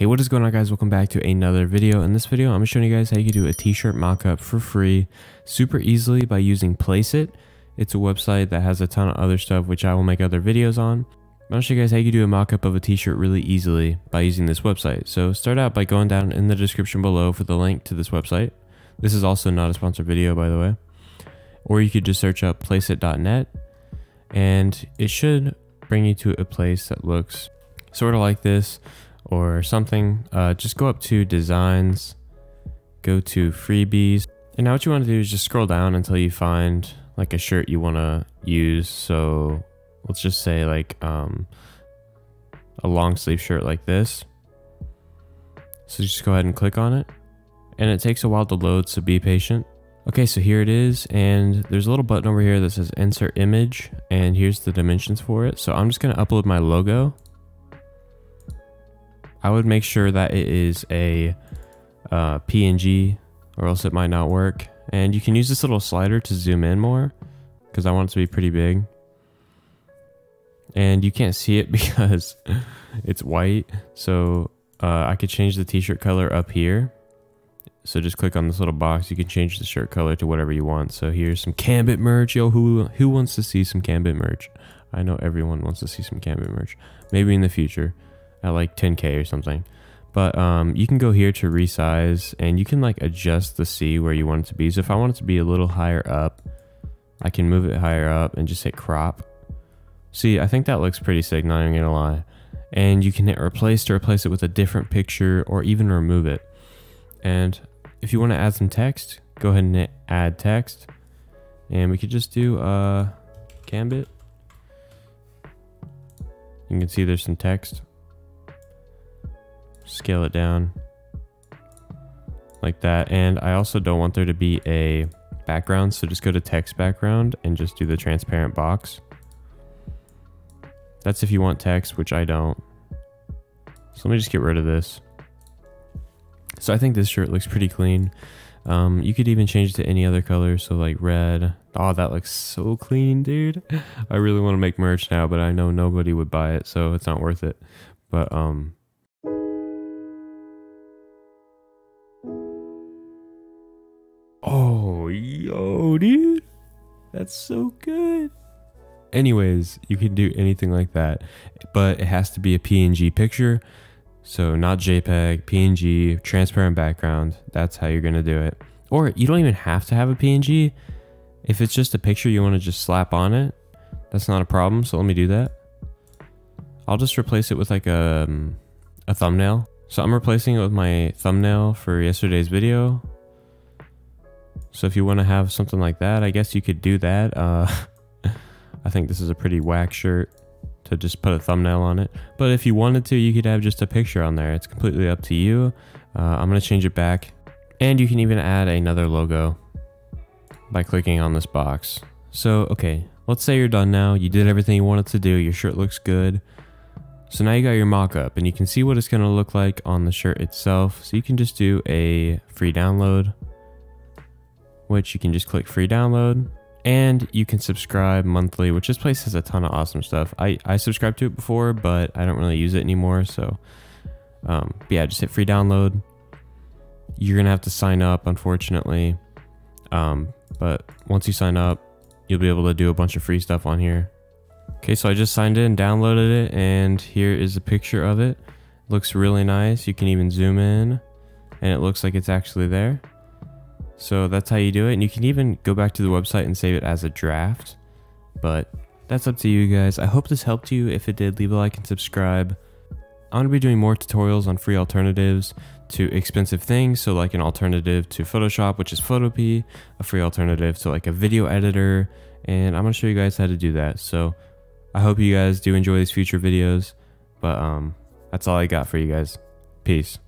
Hey, what is going on, guys? Welcome back to another video. In this video, I'm showing you guys how you can do a t-shirt mock-up for free super easily by using Placeit. It's a website that has a ton of other stuff, which I will make other videos on. I'll show you guys how you can do a mock-up of a t-shirt really easily by using this website. So start out by going down in the description below for the link to this website. This is also not a sponsored video, by the way. Or you could just search up Placeit.net and it should bring you to a place that looks sort of like this or something. Just go up to designs, go to freebies, and now what you want to do is just scroll down until you find like a shirt you want to use. So let's just say like a long sleeve shirt like this. So just go ahead and click on it, and it takes a while to load, so be patient. Okay, so here it is, and there's a little button over here that says insert image, and here's the dimensions for it. So I'm just going to upload my logo. I would make sure that it is a PNG, or else it might not work. And you can use this little slider to zoom in more, because I want it to be pretty big. And you can't see it because it's white. So I could change the t-shirt color up here. So just click on this little box. You can change the shirt color to whatever you want. So here's some CAMBIT merch. Yo, who wants to see some CAMBIT merch? I know everyone wants to see some CAMBIT merch. Maybe in the future. At like 10K or something. But you can go here to resize, and you can like adjust the C where you want it to be. So if I want it to be a little higher up, I can move it higher up and just hit crop. See, I think that looks pretty sick, not even gonna lie. And you can hit replace to replace it with a different picture, or even remove it. And if you want to add some text, go ahead and hit add text, and we could just do CAMBIT. You can see there's some text. Scale it down like that, and I also don't want there to be a background, so just go to text background and just do the transparent box. That's if you want text, which I don't, so let me just get rid of this. So I think this shirt looks pretty clean. You could even change it to any other color, so like red. Oh, that looks so clean, dude. I really want to make merch now, but I know nobody would buy it, so it's not worth it. But oh, yo, dude, that's so good. Anyways, you can do anything like that, but it has to be a PNG picture. So not JPEG, PNG, transparent background. That's how you're going to do it. Or you don't even have to have a PNG. If it's just a picture you want to just slap on it, that's not a problem. So let me do that. I'll just replace it with like a thumbnail. So I'm replacing it with my thumbnail for yesterday's video. So if you want to have something like that, I guess you could do that. I think this is a pretty whack shirt to just put a thumbnail on it. But if you wanted to, you could have just a picture on there. It's completely up to you. I'm going to change it back. And you can even add another logo by clicking on this box. So, okay, let's say you're done now. You did everything you wanted to do. Your shirt looks good. So now you got your mock-up, and you can see what it's going to look like on the shirt itself. So you can just do a free download, which you can just click free download, and you can subscribe monthly, which this place has a ton of awesome stuff. I subscribed to it before, but I don't really use it anymore. So yeah, just hit free download. You're going to have to sign up, unfortunately. But once you sign up, you'll be able to do a bunch of free stuff on here. Okay, so I just signed in, downloaded it, and here is a picture of it. Looks really nice. You can even zoom in, and it looks like it's actually there. So that's how you do it. And you can even go back to the website and save it as a draft, but that's up to you guys. I hope this helped you. If it did, leave a like and subscribe. I'm going to be doing more tutorials on free alternatives to expensive things. So like an alternative to Photoshop, which is Photopea, a free alternative to like a video editor. And I'm going to show you guys how to do that. So I hope you guys do enjoy these future videos, but that's all I got for you guys. Peace.